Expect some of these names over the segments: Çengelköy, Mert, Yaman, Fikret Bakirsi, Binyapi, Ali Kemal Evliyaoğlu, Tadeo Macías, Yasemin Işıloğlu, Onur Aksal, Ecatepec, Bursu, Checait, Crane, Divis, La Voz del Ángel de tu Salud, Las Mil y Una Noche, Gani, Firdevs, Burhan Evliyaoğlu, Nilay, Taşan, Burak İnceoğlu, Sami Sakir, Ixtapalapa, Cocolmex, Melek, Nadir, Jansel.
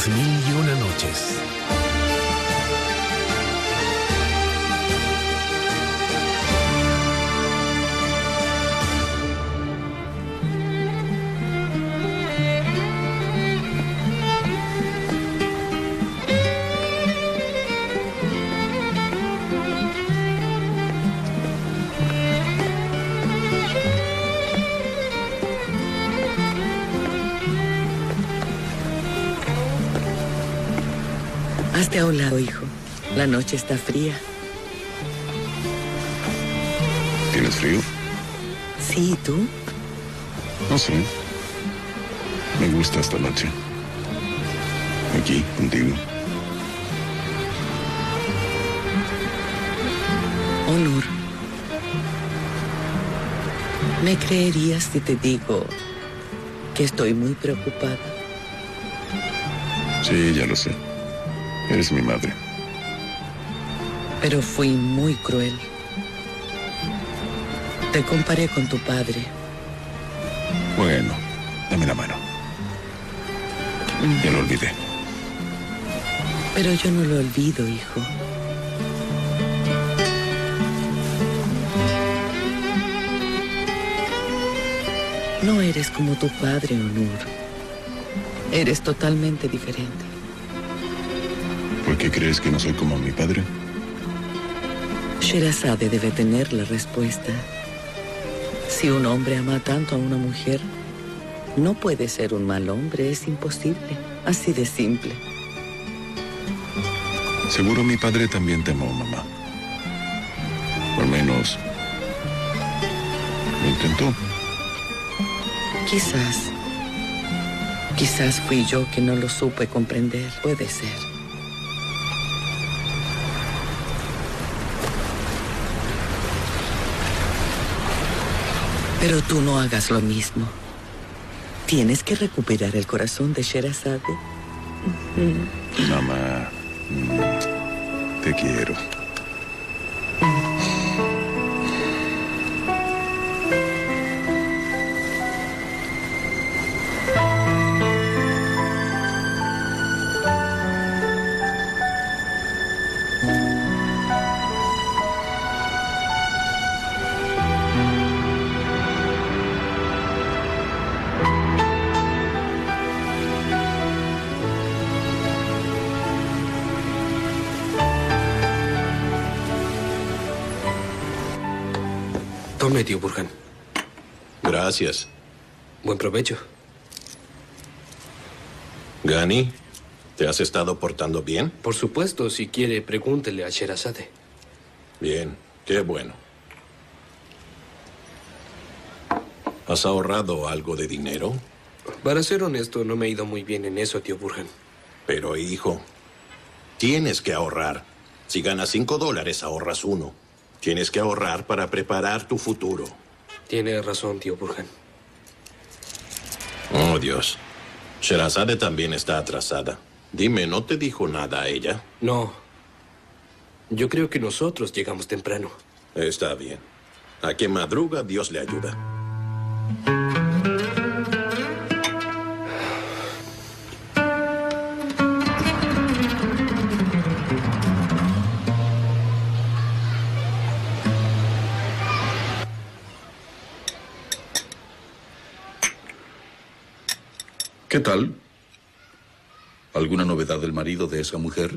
Las mil y una noches. Hazte a un lado, hijo. La noche está fría. ¿Tienes frío? Sí, ¿y tú? No sé. Me gusta esta noche. Aquí, contigo. Onur. ¿Me creerías si te digo que estoy muy preocupada? Sí, ya lo sé. Eres mi madre. Pero fui muy cruel. Te comparé con tu padre. Bueno, dame la mano. Ya lo olvidé. Pero yo no lo olvido, hijo. No eres como tu padre, Onur. Eres totalmente diferente. ¿Por qué crees que no soy como mi padre? Sherazade debe tener la respuesta. Si un hombre ama tanto a una mujer, no puede ser un mal hombre, es imposible. Así de simple. Seguro mi padre también te amó, mamá. Por lo menos lo intentó. Quizás fui yo que no lo supe comprender. Puede ser. Pero tú no hagas lo mismo. Tienes que recuperar el corazón de Sherazade. Mamá, te quiero. Tío Burhan. Gracias. Buen provecho. Gani, ¿te has estado portando bien? Por supuesto, si quiere, pregúntele a Sherazade. Bien, qué bueno. ¿Has ahorrado algo de dinero? Para ser honesto, no me ha ido muy bien en eso, tío Burhan. Pero, hijo, tienes que ahorrar. Si ganas $5, ahorras uno. Tienes que ahorrar para preparar tu futuro. Tiene razón, tío Burhan. Oh, Dios. Sherazade también está atrasada. Dime, ¿no te dijo nada a ella? No. Yo creo que nosotros llegamos temprano. Está bien. A que madruga, Dios le ayuda. ¿Qué tal? ¿Alguna novedad del marido de esa mujer?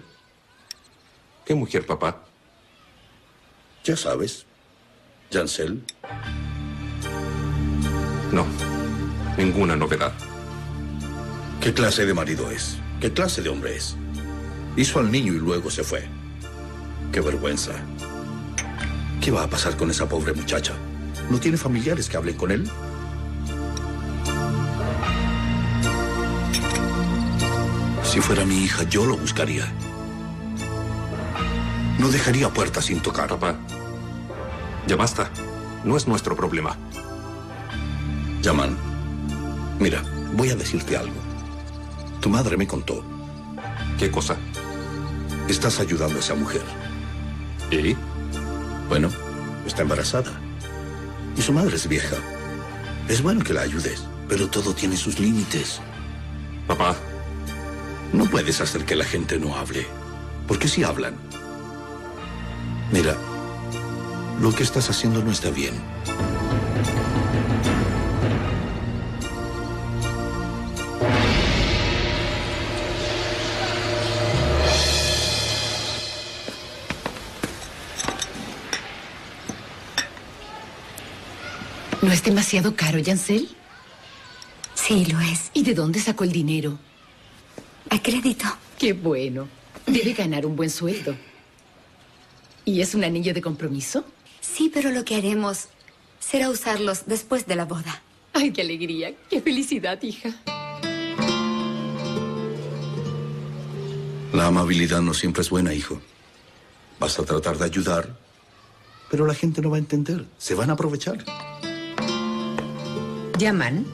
¿Qué mujer, papá? Ya sabes. ¿Jansel? No, ninguna novedad. ¿Qué clase de marido es? ¿Qué clase de hombre es? Hizo al niño y luego se fue. ¡Qué vergüenza! ¿Qué va a pasar con esa pobre muchacha? ¿No tiene familiares que hablen con él? Si fuera mi hija, yo lo buscaría. No dejaría puertas sin tocar. Papá, ya basta. No es nuestro problema. Yaman, mira, voy a decirte algo. Tu madre me contó. ¿Qué cosa? Estás ayudando a esa mujer. ¿Y? Bueno, está embarazada. Y su madre es vieja. Es bueno que la ayudes, pero todo tiene sus límites. Papá. No puedes hacer que la gente no hable, porque sí hablan. Mira, lo que estás haciendo no está bien. ¿No es demasiado caro, Jansel? Sí, lo es. ¿Y de dónde sacó el dinero? A crédito. Qué bueno. Debe ganar un buen sueldo. ¿Y es un anillo de compromiso? Sí, pero lo que haremos será usarlos después de la boda. ¡Ay, qué alegría! ¡Qué felicidad, hija! La amabilidad no siempre es buena, hijo. Vas a tratar de ayudar, pero la gente no va a entender. Se van a aprovechar. ¿Yaman?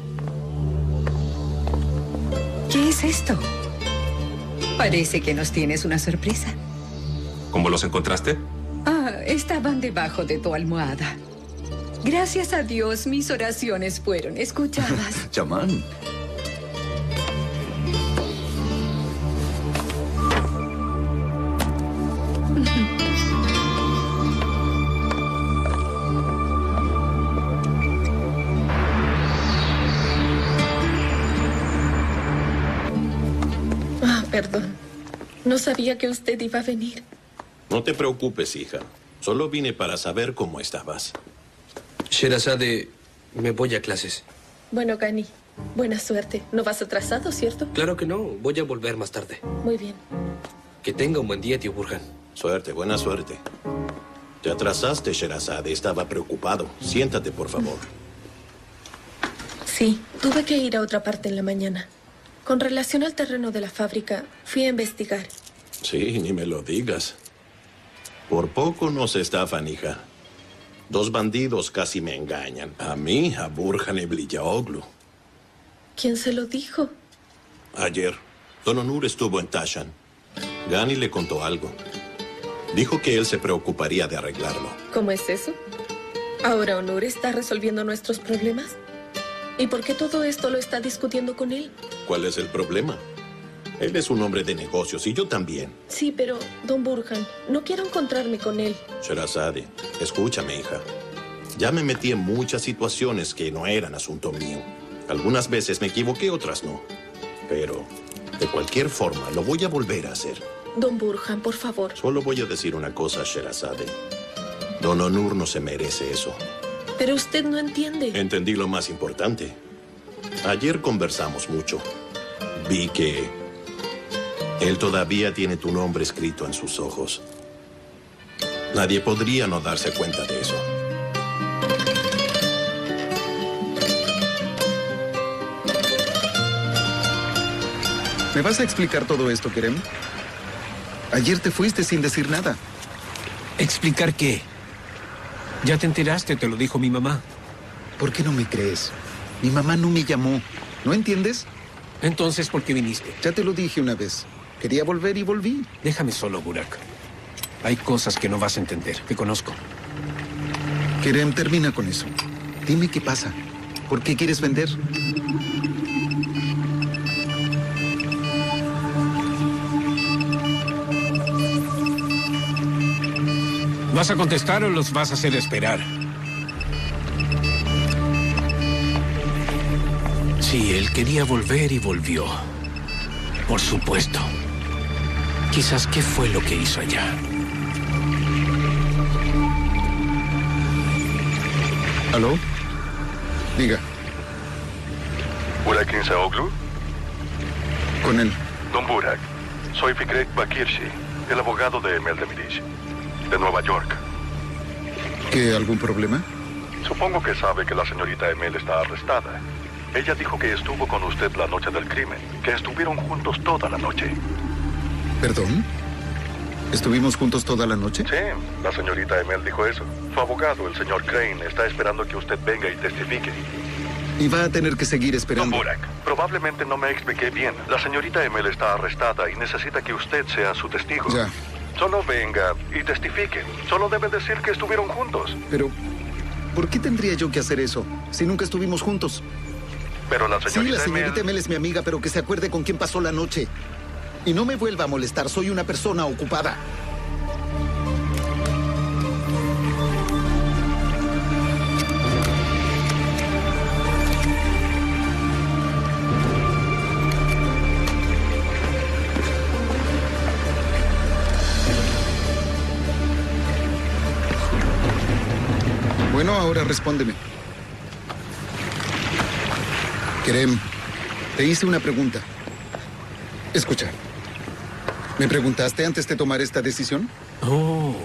¿Qué es esto? Parece que nos tienes una sorpresa. ¿Cómo los encontraste? Ah, estaban debajo de tu almohada. Gracias a Dios, mis oraciones fueron escuchadas. Yaman. Perdón. No sabía que usted iba a venir. No te preocupes, hija. Solo vine para saber cómo estabas. Sherazade, me voy a clases. Bueno, Gani, buena suerte. No vas atrasado, ¿cierto? Claro que no. Voy a volver más tarde. Muy bien. Que tenga un buen día, tío Burhan. Suerte, buena suerte. Te atrasaste, Sherazade. Estaba preocupado. Siéntate, por favor. Sí, tuve que ir a otra parte en la mañana. Con relación al terreno de la fábrica, fui a investigar. Sí, ni me lo digas. Por poco nos estafan, hija. Dos bandidos casi me engañan. A mí, a Burhan Evliyaoğlu. ¿Quién se lo dijo? Ayer, don Onur estuvo en Taşan. Gani le contó algo. Dijo que él se preocuparía de arreglarlo. ¿Cómo es eso? ¿Ahora Onur está resolviendo nuestros problemas? ¿Y por qué todo esto lo está discutiendo con él? ¿Cuál es el problema? Él es un hombre de negocios y yo también. Sí, pero, don Burhan, no quiero encontrarme con él. Sherazade, escúchame, hija. Ya me metí en muchas situaciones que no eran asunto mío. Algunas veces me equivoqué, otras no. Pero, de cualquier forma, lo voy a volver a hacer. Don Burhan, por favor. Solo voy a decir una cosa, Sherazade. Don Onur no se merece eso. Pero usted no entiende. Entendí lo más importante. Ayer conversamos mucho. Vi que él todavía tiene tu nombre escrito en sus ojos. Nadie podría no darse cuenta de eso. ¿Me vas a explicar todo esto, Kerem? Ayer te fuiste sin decir nada. ¿Explicar qué? Ya te enteraste, te lo dijo mi mamá. ¿Por qué no me crees? Mi mamá no me llamó. ¿No entiendes? Entonces, ¿por qué viniste? Ya te lo dije una vez. Quería volver y volví. Déjame solo, Burak. Hay cosas que no vas a entender. Te conozco. Kerem, termina con eso. Dime qué pasa. ¿Por qué quieres vender? ¿Vas a contestar o los vas a hacer esperar? Sí, él quería volver y volvió. Por supuesto. Quizás, ¿qué fue lo que hizo allá? ¿Aló? Diga. ¿Burak İnceoğlu? Con él. Don Burak, soy Fikret Bakirsi, el abogado de Emel Demirici. De Nueva York. ¿Qué? ¿Algún problema? Supongo que sabe que la señorita Emel está arrestada. Ella dijo que estuvo con usted la noche del crimen, que estuvieron juntos toda la noche. ¿Perdón? ¿Estuvimos juntos toda la noche? Sí, la señorita Emel dijo eso. Su abogado, el señor Crane, está esperando que usted venga y testifique. Y va a tener que seguir esperando. Don Burak, probablemente no me expliqué bien. La señorita Emel está arrestada y necesita que usted sea su testigo. Ya. Solo venga y testifique. Solo debe decir que estuvieron juntos. Pero, ¿por qué tendría yo que hacer eso si nunca estuvimos juntos? Pero la señorita Emel es mi amiga, pero que se acuerde con quién pasó la noche. Y no me vuelva a molestar, soy una persona ocupada. Bueno, ahora respóndeme. Kerem, te hice una pregunta. Escucha. ¿Me preguntaste antes de tomar esta decisión? Oh,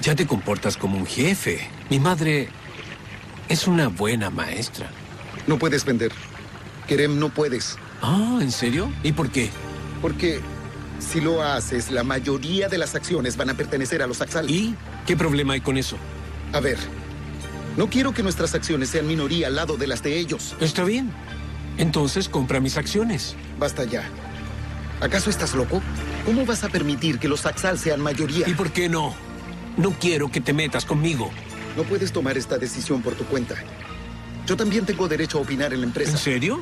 ya te comportas como un jefe. Mi madre es una buena maestra. No puedes vender. Kerem, no puedes. Ah, ¿en serio? ¿Y por qué? Porque si lo haces, la mayoría de las acciones van a pertenecer a los Aksal. ¿Y qué problema hay con eso? A ver, no quiero que nuestras acciones sean minoría al lado de las de ellos. Está bien. Entonces compra mis acciones. Basta ya. ¿Acaso estás loco? ¿Cómo vas a permitir que los Aksal sean mayoría? ¿Y por qué no? No quiero que te metas conmigo. No puedes tomar esta decisión por tu cuenta. Yo también tengo derecho a opinar en la empresa. ¿En serio?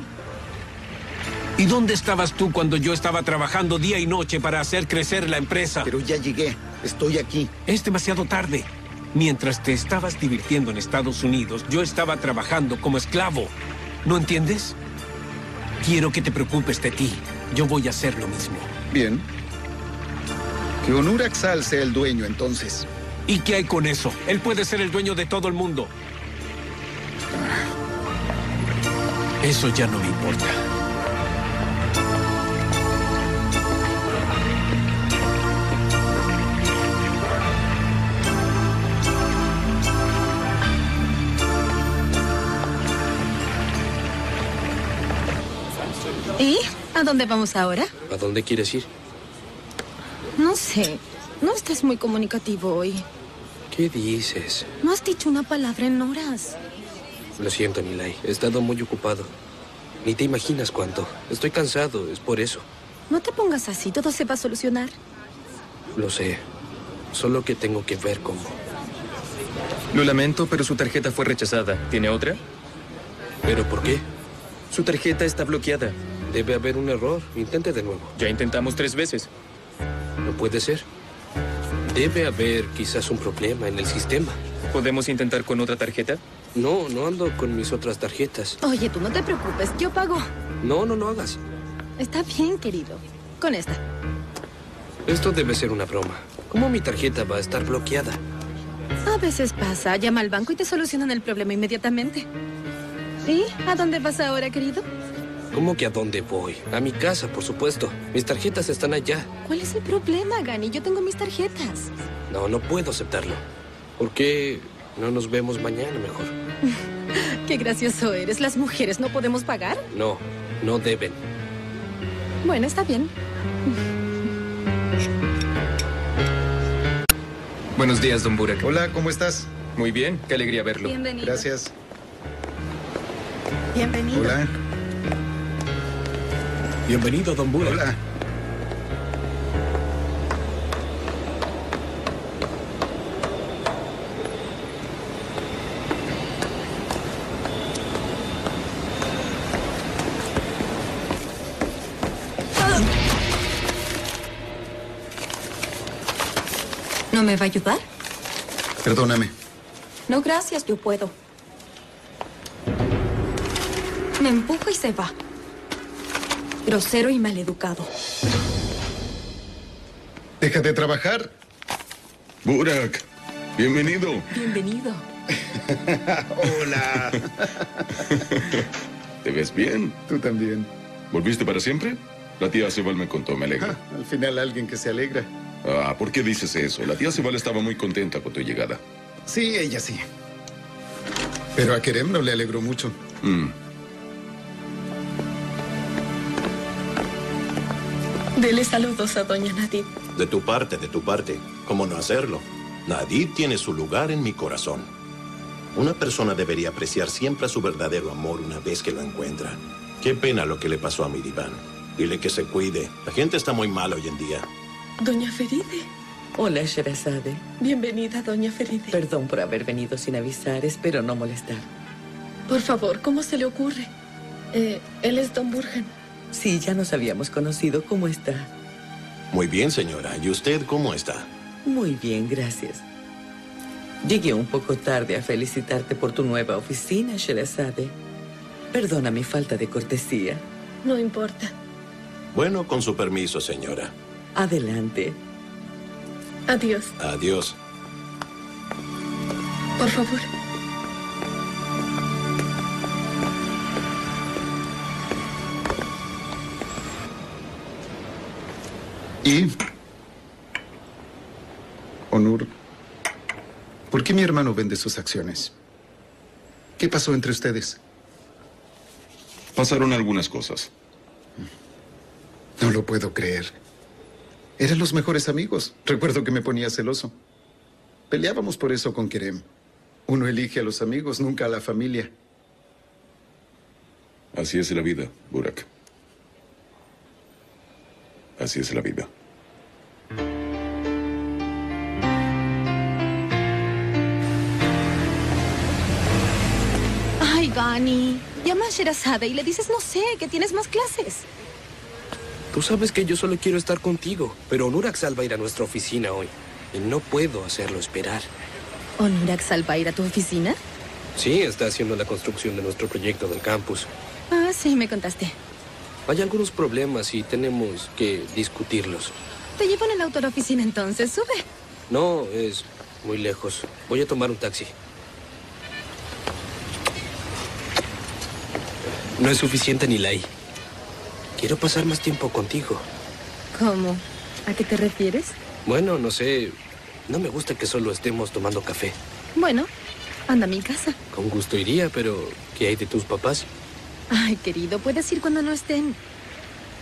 ¿Y dónde estabas tú cuando yo estaba trabajando día y noche para hacer crecer la empresa? Pero ya llegué. Estoy aquí. Es demasiado tarde. Mientras te estabas divirtiendo en Estados Unidos, yo estaba trabajando como esclavo. ¿No entiendes? Quiero que te preocupes de ti. Yo voy a hacer lo mismo. Bien. Que Onur Aksal sea el dueño, entonces. ¿Y qué hay con eso? Él puede ser el dueño de todo el mundo. Eso ya no me importa. ¿Y a dónde vamos ahora? ¿A dónde quieres ir? No sé, no estás muy comunicativo hoy. ¿Qué dices? No has dicho una palabra en horas. Lo siento, Nilay, he estado muy ocupado. Ni te imaginas cuánto. Estoy cansado, es por eso. No te pongas así, todo se va a solucionar. Lo sé, solo que tengo que ver cómo. Lo lamento, pero su tarjeta fue rechazada. ¿Tiene otra? ¿Pero por qué? Su tarjeta está bloqueada. Debe haber un error, intente de nuevo. Ya intentamos 3 veces. No puede ser. Debe haber quizás un problema en el sistema. ¿Podemos intentar con otra tarjeta? No, no ando con mis otras tarjetas. Oye, tú no te preocupes, yo pago. No, no lo hagas. Está bien, querido. Con esta. Esto debe ser una broma. ¿Cómo mi tarjeta va a estar bloqueada? A veces pasa. Llama al banco y te solucionan el problema inmediatamente. ¿Y a dónde vas ahora, querido? ¿Cómo que a dónde voy? A mi casa, por supuesto. Mis tarjetas están allá. ¿Cuál es el problema, Gani? Yo tengo mis tarjetas. No, no puedo aceptarlo. ¿Por qué no nos vemos mañana mejor? Qué gracioso eres. ¿Las mujeres no podemos pagar? No, no deben. Bueno, está bien. Buenos días, don Burak. Hola, ¿cómo estás? Muy bien, qué alegría verlo. Bienvenido. Gracias. Bienvenido. Hola. Bienvenido, don Burak. Hola. ¿No me va a ayudar? Perdóname. No, gracias, yo puedo. Me empuja y se va. Grosero y maleducado. Deja de trabajar. Burak, bienvenido. Bienvenido. Hola. ¿Te ves bien? Tú también. ¿Volviste para siempre? La tía Sebal me contó, me alegra. Ah, al final alguien que se alegra. Ah, ¿por qué dices eso? La tía Sebal estaba muy contenta con tu llegada. Sí, ella sí. Pero a Kerem no le alegró mucho. Dele saludos a doña Nadir. De tu parte, de tu parte. ¿Cómo no hacerlo? Nadir tiene su lugar en mi corazón. Una persona debería apreciar siempre a su verdadero amor una vez que lo encuentra. Qué pena lo que le pasó a Miriván. Dile que se cuide. La gente está muy mal hoy en día. Doña Feride. Hola, Sherazade. Bienvenida, doña Feride. Perdón por haber venido sin avisar. Espero no molestar. Por favor, ¿cómo se le ocurre? Él es don Burhan. Sí, ya nos habíamos conocido. ¿Cómo está? Muy bien, señora. ¿Y usted cómo está? Muy bien, gracias. Llegué un poco tarde a felicitarte por tu nueva oficina, Sherazade. Perdona mi falta de cortesía. No importa. Bueno, con su permiso, señora. Adelante. Adiós. Adiós. Por favor. ¿Y? Onur, ¿por qué mi hermano vende sus acciones? ¿Qué pasó entre ustedes? Pasaron algunas cosas. No lo puedo creer. Eran los mejores amigos. Recuerdo que me ponía celoso. Peleábamos por eso con Kerem. Uno elige a los amigos, nunca a la familia. Así es la vida, Burak. Así es la vida. Ay, Gani. Llama a Sherazade y le dices, no sé, que tienes más clases. Tú sabes que yo solo quiero estar contigo, pero Onur Aksal va a ir a nuestra oficina hoy. Y no puedo hacerlo esperar. ¿Onur Aksal va a ir a tu oficina? Sí, está haciendo la construcción de nuestro proyecto del campus. Ah, sí, me contaste. Hay algunos problemas y tenemos que discutirlos. Te llevo en el auto a la oficina entonces, sube. No, es muy lejos. Voy a tomar un taxi. No es suficiente, Nilay. Quiero pasar más tiempo contigo. ¿Cómo? ¿A qué te refieres? Bueno, no sé. No me gusta que solo estemos tomando café. Bueno, anda a mi casa. Con gusto iría, pero ¿qué hay de tus papás? Ay, querido, puedes ir cuando no estén.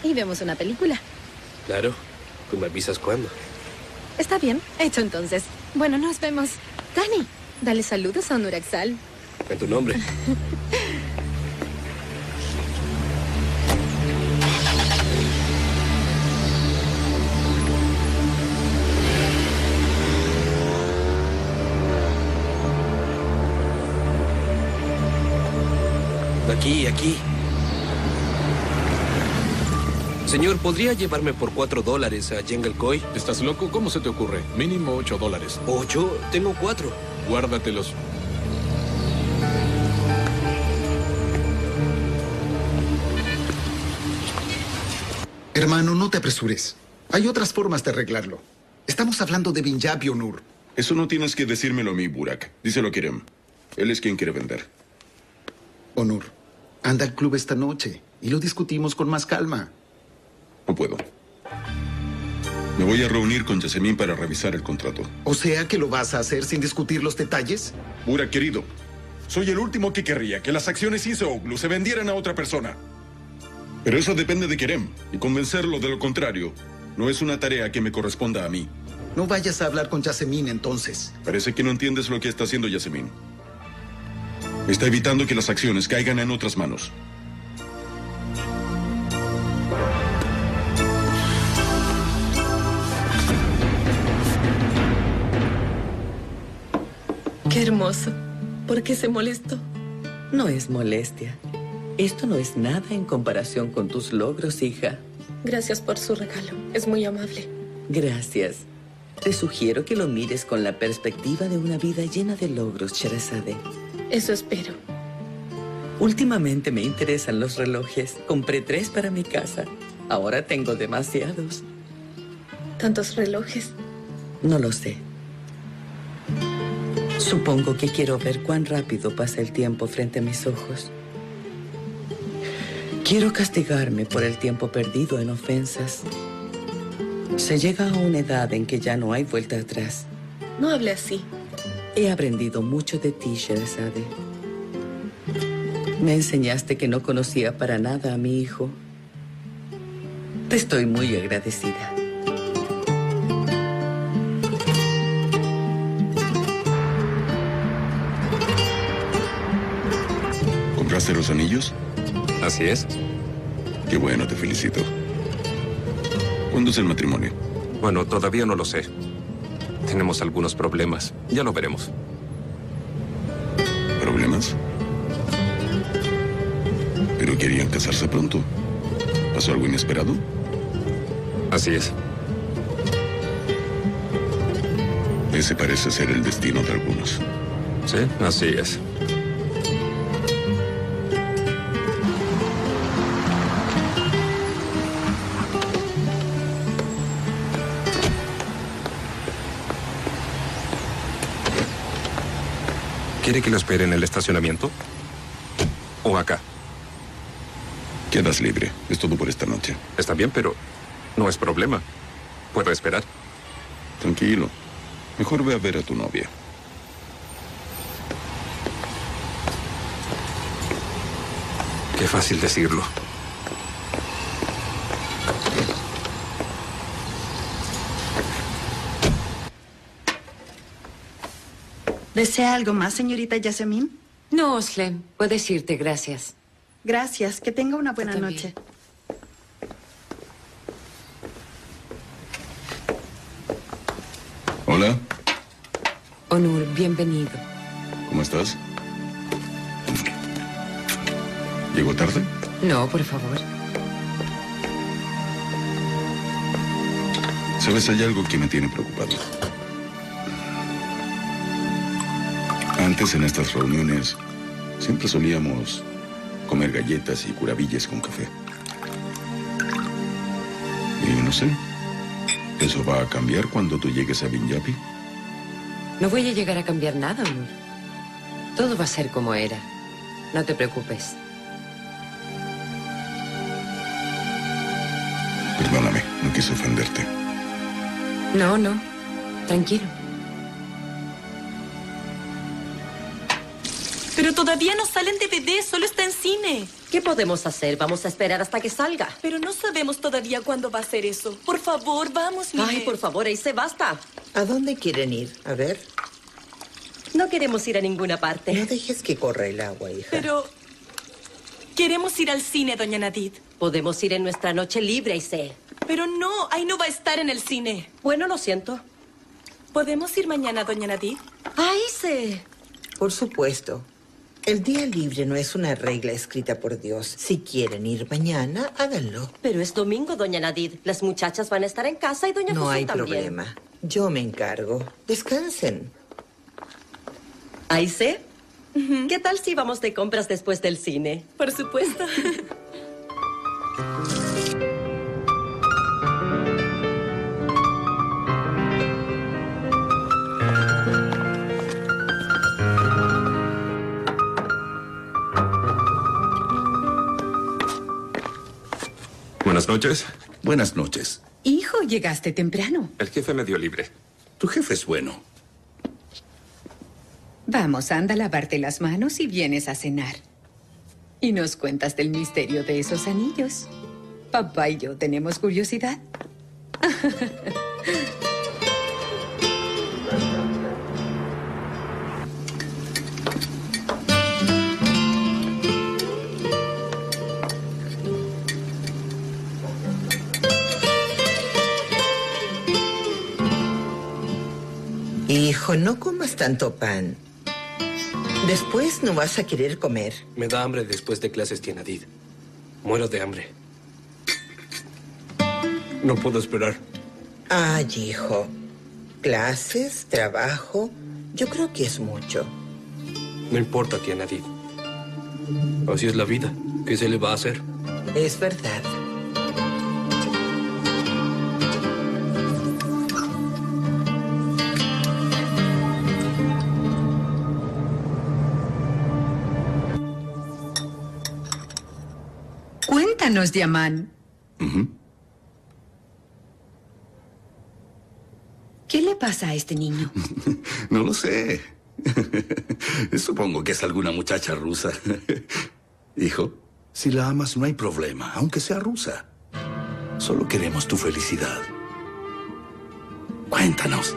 Y vemos una película. Claro. Tú me avisas cuándo. Está bien. Hecho entonces. Bueno, nos vemos. Gani, dale saludos a Onur Aksal. En tu nombre. Aquí. Señor, ¿podría llevarme por $4 a Çengelköy? ¿Estás loco? ¿Cómo se te ocurre? Mínimo $8. ¿8? Tengo 4. Guárdatelos. Hermano, no te apresures. Hay otras formas de arreglarlo. Estamos hablando de Binyapi, Onur. Eso no tienes que decírmelo a mí, Burak. Díselo a Kerem. Él es quien quiere vender. Onur, anda al club esta noche y lo discutimos con más calma. No puedo. Me voy a reunir con Yasemin para revisar el contrato. ¿O sea que lo vas a hacer sin discutir los detalles? Burak, querido, soy el último que querría que las acciones İnceoğlu se vendieran a otra persona. Pero eso depende de Kerem y convencerlo de lo contrario no es una tarea que me corresponda a mí. No vayas a hablar con Yasemin entonces. Parece que no entiendes lo que está haciendo Yasemin. Está evitando que las acciones caigan en otras manos. Qué hermoso. ¿Por qué se molestó? No es molestia. Esto no es nada en comparación con tus logros, hija. Gracias por su regalo. Es muy amable. Gracias. Te sugiero que lo mires con la perspectiva de una vida llena de logros, Sherazade. Eso espero. Últimamente me interesan los relojes. Compré 3 para mi casa. Ahora tengo demasiados. ¿Tantos relojes? No lo sé. Supongo que quiero ver cuán rápido pasa el tiempo frente a mis ojos. Quiero castigarme por el tiempo perdido en ofensas. Se llega a una edad en que ya no hay vuelta atrás. No hable así. He aprendido mucho de ti, Sherazade. Me enseñaste que no conocía para nada a mi hijo. Te estoy muy agradecida. ¿Compraste los anillos? Así es. Qué bueno, te felicito. ¿Cuándo es el matrimonio? Bueno, todavía no lo sé. Tenemos algunos problemas. Ya lo veremos. ¿Problemas? Pero querían casarse pronto. ¿Pasó algo inesperado? Así es. Ese parece ser el destino de algunos. Sí, así es. ¿Quiere que lo espere en el estacionamiento? ¿O acá? Quedas libre. Es todo por esta noche. Está bien, pero no es problema. Puedo esperar. Tranquilo. Mejor ve a ver a tu novia. Qué fácil decirlo. ¿Desea algo más, señorita Yasemin? No, Oslem. Puedes irte, gracias. Gracias. Que tenga una buena noche. Hola. Onur, bienvenido. ¿Cómo estás? ¿Llego tarde? No, por favor. ¿Sabes? Hay algo que me tiene preocupado. Antes, en estas reuniones, siempre solíamos comer galletas y curabillas con café. Y no sé, ¿eso va a cambiar cuando tú llegues a Binyapi? No voy a llegar a cambiar nada, Onur. Todo va a ser como era. No te preocupes. Perdóname, no quise ofenderte. No, no. Tranquilo. Pero todavía no sale en DVD, solo está en cine. ¿Qué podemos hacer? Vamos a esperar hasta que salga. Pero no sabemos todavía cuándo va a ser eso. Por favor, vamos, Miguel. Ay, por favor, ahí se basta. ¿A dónde quieren ir? A ver. No queremos ir a ninguna parte. No dejes que corra el agua, hija. Pero queremos ir al cine, doña Nadir. Podemos ir en nuestra noche libre, Aise. Pero no, ahí no va a estar en el cine. Bueno, lo siento. ¿Podemos ir mañana, doña Nadir? Aise. Por supuesto. El día libre no es una regla escrita por Dios. Si quieren ir mañana, háganlo. Pero es domingo, doña Nadir. Las muchachas van a estar en casa y doña José también. No hay problema. Yo me encargo. Descansen. ¿Aise? ¿Qué tal si vamos de compras después del cine? Por supuesto. Buenas noches. Buenas noches. Hijo, llegaste temprano. El jefe me dio libre. Tu jefe es bueno. Vamos, anda a lavarte las manos y vienes a cenar. Y nos cuentas del misterio de esos anillos. Papá y yo tenemos curiosidad. Hijo, no comas tanto pan. Después no vas a querer comer. Me da hambre después de clases, tía Nadir. Muero de hambre. No puedo esperar. Ay, hijo. Clases, trabajo, yo creo que es mucho. No importa, tía Nadir. Así es la vida. ¿Qué se le va a hacer? Es verdad. Cuéntanos, Yaman. ¿Qué le pasa a este niño? No lo sé. Supongo que es alguna muchacha rusa. Hijo, si la amas no hay problema, aunque sea rusa. Solo queremos tu felicidad. Cuéntanos,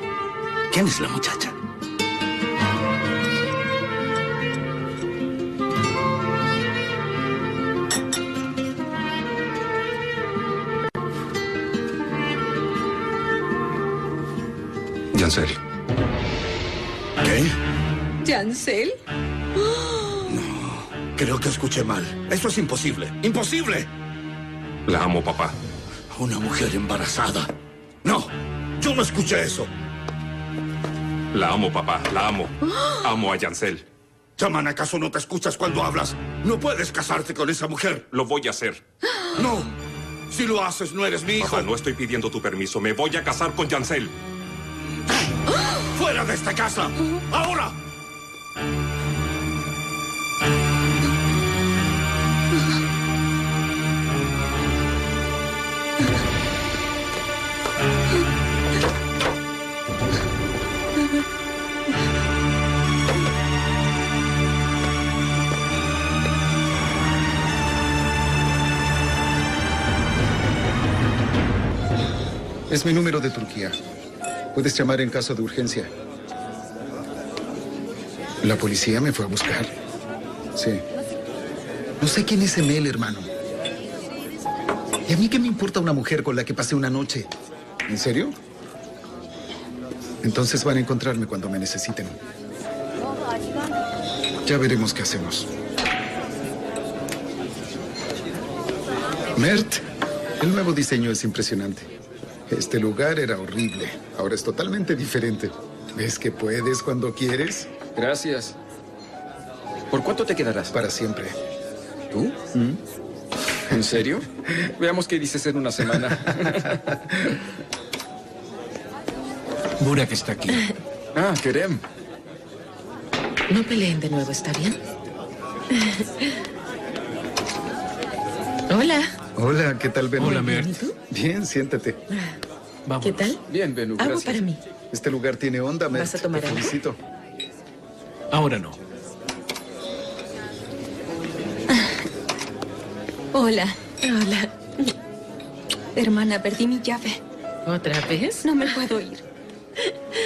¿quién es la muchacha? Jansel. ¿Qué? ¿Jansel? No, creo que escuché mal. Eso es imposible. ¡Imposible! La amo, papá. Una mujer embarazada. No, yo no escuché eso. La amo, papá, la amo. Amo a Jansel. Yaman, ¿acaso no te escuchas cuando hablas? No puedes casarte con esa mujer. Lo voy a hacer. No, si lo haces no eres mi hijo. Papá, no estoy pidiendo tu permiso. Me voy a casar con Jansel. ¡Fuera de esta casa! ¡Ahora! Es mi número de Turquía. Puedes llamar en caso de urgencia. La policía me fue a buscar. Sí. No sé quién es Emel, hermano. ¿Y a mí qué me importa una mujer con la que pasé una noche? ¿En serio? Entonces van a encontrarme cuando me necesiten. Ya veremos qué hacemos. Mert, el nuevo diseño es impresionante. Este lugar era horrible. Ahora es totalmente diferente. ¿Ves que puedes cuando quieres? Gracias. ¿Por cuánto te quedarás? Para siempre. ¿Tú? ¿En serio? Veamos qué dices en una semana. Burak está aquí. Ah, Kerem. No peleen de nuevo, ¿está bien? Hola. Hola, ¿qué tal, Benu? Hola, Mert. Bien, siéntate. Vámonos. ¿Qué tal? Bien, Benu, gracias. Algo para mí. Este lugar tiene onda, Mert. ¿Vas a tomar algo? Te felicito. Ahora no. Hola. Hola. Hermana, perdí mi llave. ¿Otra vez? No me puedo ir.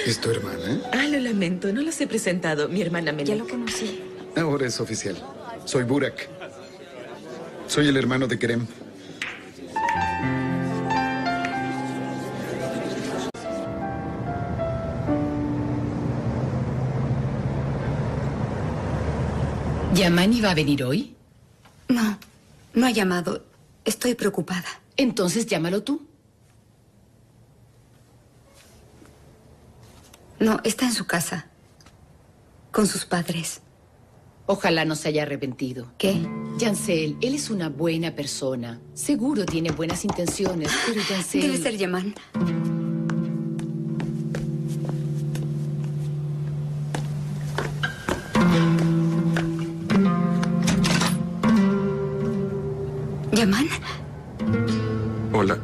¿Es tu hermana? Ah, lo lamento. No los he presentado. Mi hermana Melek. Ya lo conocí. Ahora es oficial. Soy Burak. Soy el hermano de Kerem. ¿Yaman iba a venir hoy? No, no ha llamado. Estoy preocupada. Entonces llámalo tú. No, está en su casa. Con sus padres. Ojalá no se haya arrepentido. ¿Qué? Jansel, él es una buena persona. Seguro tiene buenas intenciones, pero Jansel... Debe ser Yaman. ¿Yaman? Hola.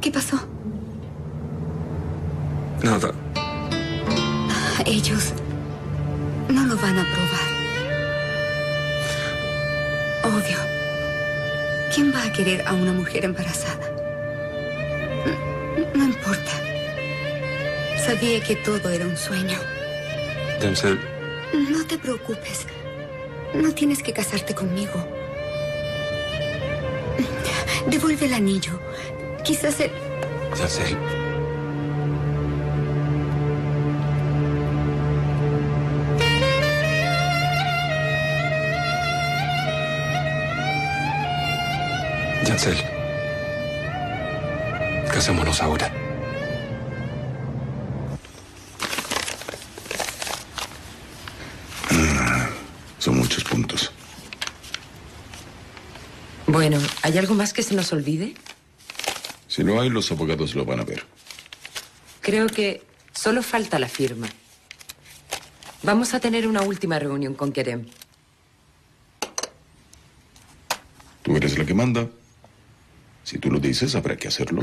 ¿Qué pasó? Nada. Ellos no lo van a probar. Obvio. ¿Quién va a querer a una mujer embarazada? No importa. Sabía que todo era un sueño. Jansel. No te preocupes. No tienes que casarte conmigo. Devuelve el anillo. Quizás el... Jansel. Jansel. Casémonos ahora. Son muchos puntos. Bueno, ¿hay algo más que se nos olvide? Si no hay, los abogados lo van a ver. Creo que solo falta la firma. Vamos a tener una última reunión con Kerem. Tú eres la que manda. Si tú lo dices, habrá que hacerlo.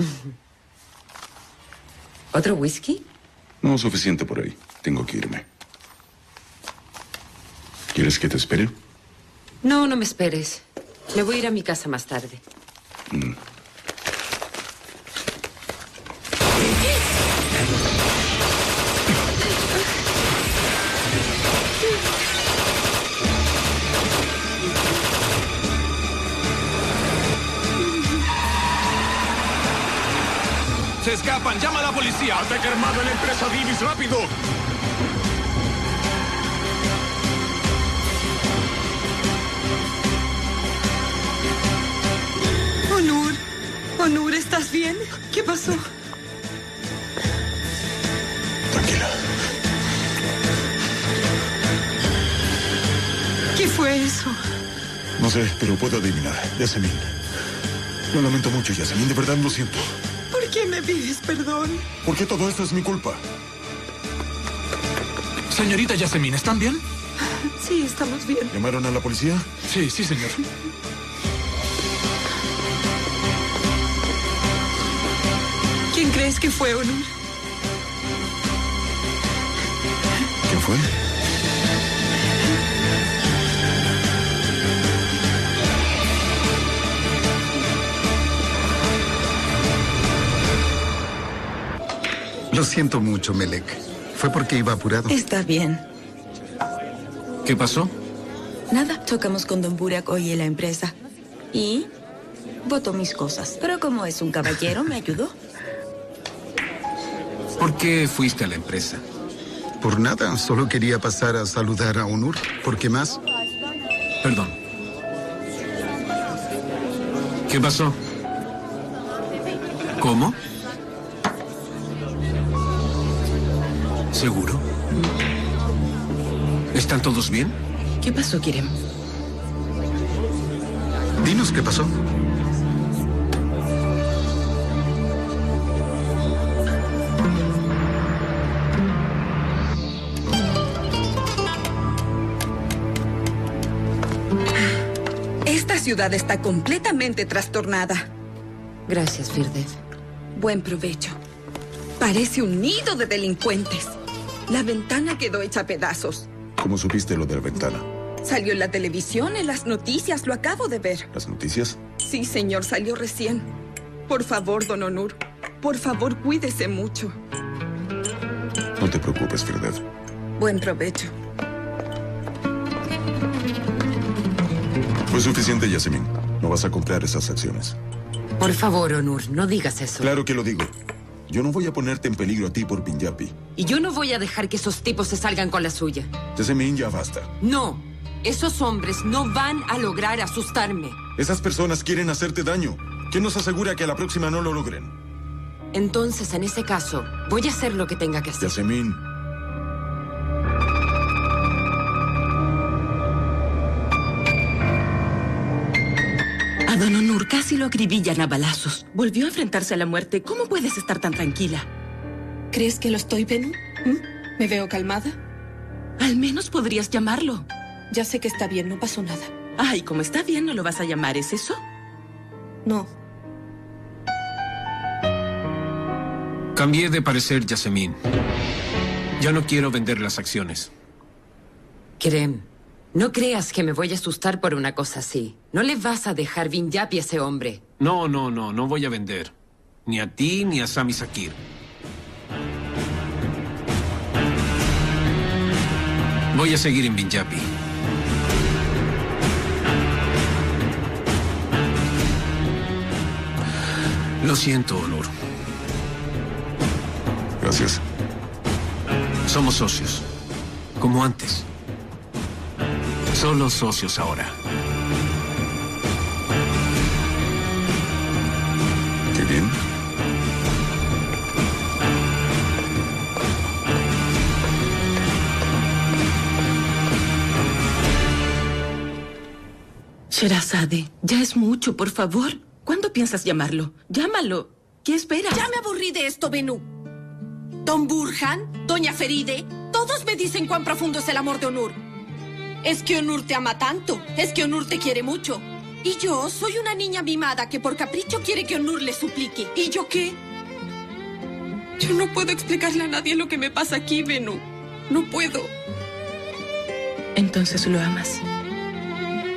¿Otro whisky? No, suficiente por ahí. Tengo que irme. ¿Quieres que te espere? No, no me esperes. Me voy a ir a mi casa más tarde. ¡Se escapan! ¡Llama a la policía! ¡Ataque armado en la empresa Divis! ¡Rápido! Onur, Onur, ¿estás bien? ¿Qué pasó? Tranquila, ¿Qué fue eso? No sé, pero puedo adivinar. Yasemin. Lo lamento mucho, Yasemin. De verdad lo siento. ¿Por qué me pides perdón? Porque todo esto es mi culpa. Señorita Yasemin, ¿están bien? Sí, estamos bien. ¿Llamaron a la policía? Sí, sí, señor. ¿Quién crees que fue, Onur? ¿Quién fue? Lo siento mucho, Melek. Fue porque iba apurado. Está bien. ¿Qué pasó? Nada. Chocamos con Don Burak hoy en la empresa. Y botó mis cosas. Pero como es un caballero, me ayudó. ¿Por qué fuiste a la empresa? Por nada. Solo quería pasar a saludar a Onur. ¿Por qué más? Perdón. ¿Qué pasó? ¿Cómo? ¿Seguro? ¿Están todos bien? ¿Qué pasó, Kerem? Dinos qué pasó. Esta ciudad está completamente trastornada. Gracias, Firdevs. Buen provecho. Parece un nido de delincuentes. La ventana quedó hecha a pedazos. ¿Cómo supiste lo de la ventana? Salió en la televisión, en las noticias, lo acabo de ver. ¿Las noticias? Sí, señor, salió recién. Por favor, don Onur, por favor, cuídese mucho. No te preocupes, Firdevs. Buen provecho. Fue suficiente, Yasemin. No vas a comprar esas acciones. Por favor, Onur, no digas eso. Claro que lo digo. Yo no voy a ponerte en peligro a ti por Binyapi. Y yo no voy a dejar que esos tipos se salgan con la suya. Yasemin, ya basta. No, esos hombres no van a lograr asustarme. Esas personas quieren hacerte daño. ¿Quién nos asegura que a la próxima no lo logren? Entonces, en ese caso, voy a hacer lo que tenga que hacer. Yasemin. A don Onur casi lo acribillan a balazos. Volvió a enfrentarse a la muerte. ¿Cómo puedes estar tan tranquila? ¿Crees que lo estoy, Benu? ¿Me veo calmada? Al menos podrías llamarlo. Ya sé que está bien, no pasó nada. Ay, como está bien, ¿no lo vas a llamar? ¿Es eso? No. Cambié de parecer, Yasemin. Ya no quiero vender las acciones. Kerem. No creas que me voy a asustar por una cosa así. No le vas a dejar Binyapi a ese hombre. No voy a vender. Ni a ti ni a Sami Sakir. Voy a seguir en Binyapi. Lo siento, Onur. Gracias. Somos socios. Como antes. Solo socios ahora. Qué bien. Sherazade, ya es mucho, por favor. ¿Cuándo piensas llamarlo? Llámalo. ¿Qué esperas? Ya me aburrí de esto, Benu. Don Burhan, Doña Feride, todos me dicen cuán profundo es el amor de Onur. Es que Onur te ama tanto. Es que Onur te quiere mucho. Y yo soy una niña mimada que por capricho quiere que Onur le suplique. ¿Y yo qué? Yo no puedo explicarle a nadie lo que me pasa aquí, Benu. No puedo. Entonces lo amas.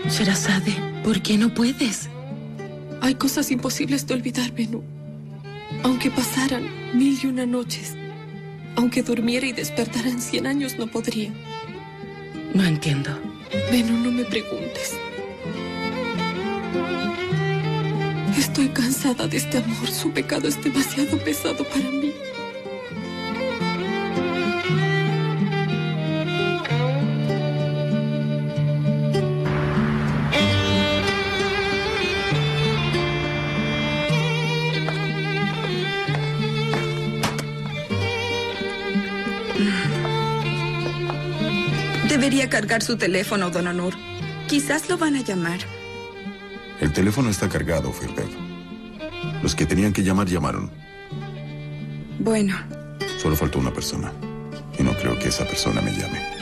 Sherazade, ¿por qué no puedes? Hay cosas imposibles de olvidar, Benu. Aunque pasaran 1001 noches, aunque durmiera y despertara en 100 años, no podría. No entiendo. Benu, no me preguntes. Estoy cansada de este amor. Su pecado es demasiado pesado para mí. debería cargar su teléfono, don Onur. Quizás lo van a llamar. El teléfono está cargado, Firdevs. Los que tenían que llamar, llamaron. Bueno. Solo faltó una persona. Y no creo que esa persona me llame.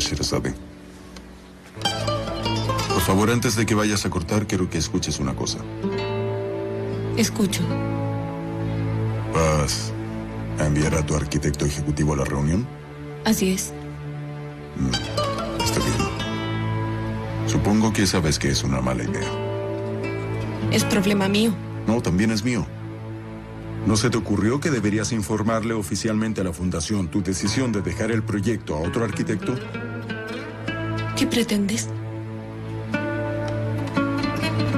Sherazade. Por favor, antes de que vayas a cortar, quiero que escuches una cosa. Escucho. ¿Vas a enviar a tu arquitecto ejecutivo a la reunión? Así es. Está bien. Supongo que sabes que es una mala idea. Es problema mío. No, también es mío. ¿No se te ocurrió que deberías informarle oficialmente a la Fundación tu decisión de dejar el proyecto a otro arquitecto? ¿Qué pretendes?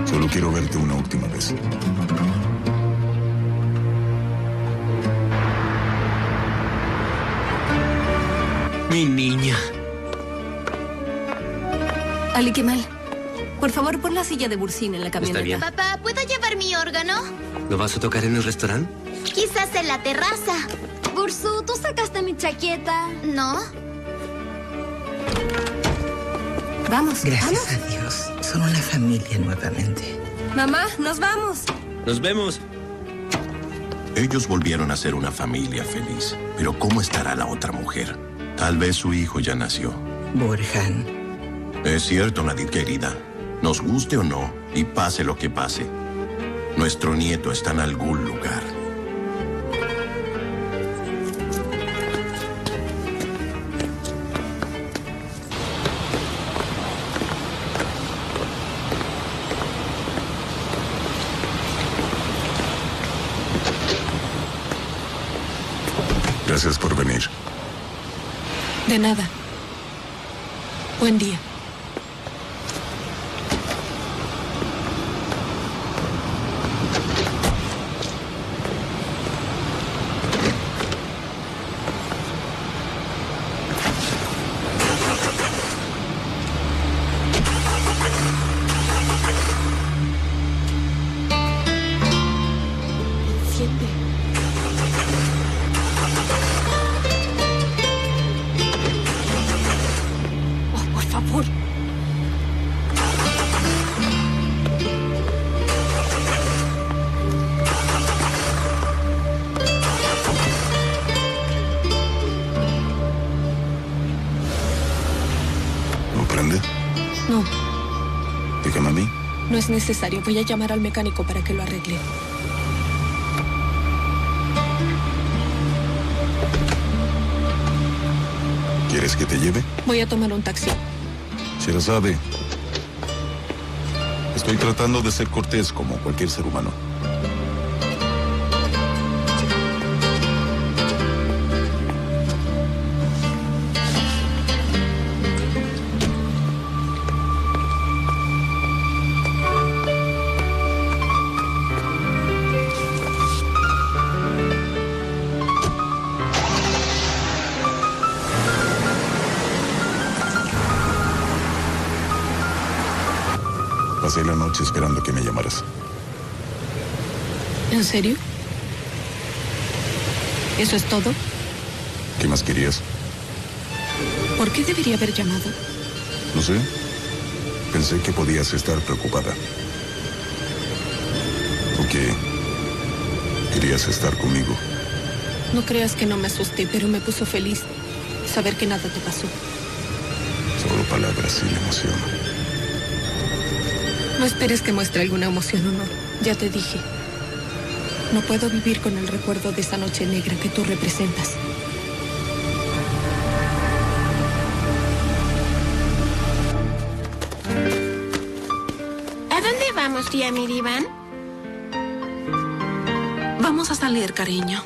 Solo quiero verte una última vez. Mi niña. Ali Kemal, por favor, pon la silla de Burcín en la camioneta. Está bien. Papá, ¿puedo llevar mi órgano? ¿Lo vas a tocar en el restaurante? Quizás en la terraza. Bursu, ¿tú sacaste mi chaqueta? No. Vamos. Gracias a Dios. Son una familia nuevamente. Mamá, nos vamos. Nos vemos. Ellos volvieron a ser una familia feliz. Pero ¿cómo estará la otra mujer? Tal vez su hijo ya nació. Burhan. Es cierto, Nadir querida. Nos guste o no, y pase lo que pase, nuestro nieto está en algún lugar. Gracias por venir. De nada. Buen día. Es necesario. Voy a llamar al mecánico para que lo arregle. ¿Quieres que te lleve? Voy a tomar un taxi. Sherazade, estoy tratando de ser cortés como cualquier ser humano. Pasé la noche esperando que me llamaras. ¿En serio? ¿Eso es todo? ¿Qué más querías? ¿Por qué debería haber llamado? No sé. Pensé que podías estar preocupada. ¿O qué? ¿Querías estar conmigo? No creas que no me asusté, pero me puso feliz saber que nada te pasó. Solo palabras sin emoción. No esperes que muestre alguna emoción, Onur. Ya te dije. No puedo vivir con el recuerdo de esa noche negra que tú representas. ¿A dónde vamos, tía Miriván? Vamos a salir, cariño.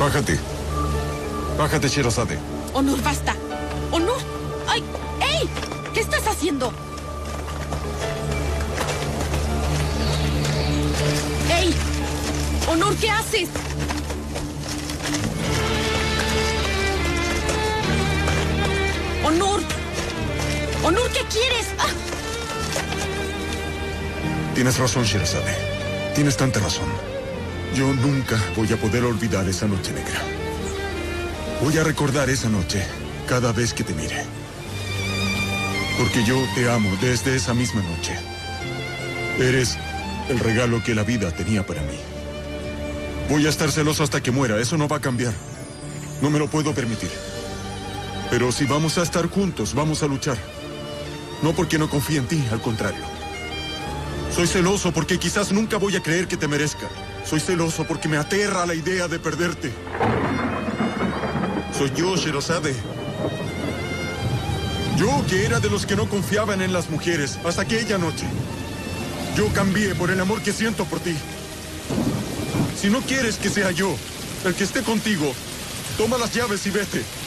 Bájate. Bájate, Sherazade. Onur, basta. Onur. ¡Ay! ¡Ey! ¿Qué estás haciendo? ¡Ey! Onur, ¿qué haces? Onur. Onur, ¿qué quieres? ¡Ah! Tienes razón, Sherazade. Tienes tanta razón. Yo nunca voy a poder olvidar esa noche negra. Voy a recordar esa noche cada vez que te mire. Porque yo te amo desde esa misma noche. Eres el regalo que la vida tenía para mí. Voy a estar celoso hasta que muera, eso no va a cambiar. No me lo puedo permitir. Pero si vamos a estar juntos, vamos a luchar. No porque no confíe en ti, al contrario. Soy celoso porque quizás nunca voy a creer que te merezca. Soy celoso porque me aterra la idea de perderte. Soy yo, Sherazade. Yo que era de los que no confiaban en las mujeres hasta aquella noche. Yo cambié por el amor que siento por ti. Si no quieres que sea yo el que esté contigo, toma las llaves y vete.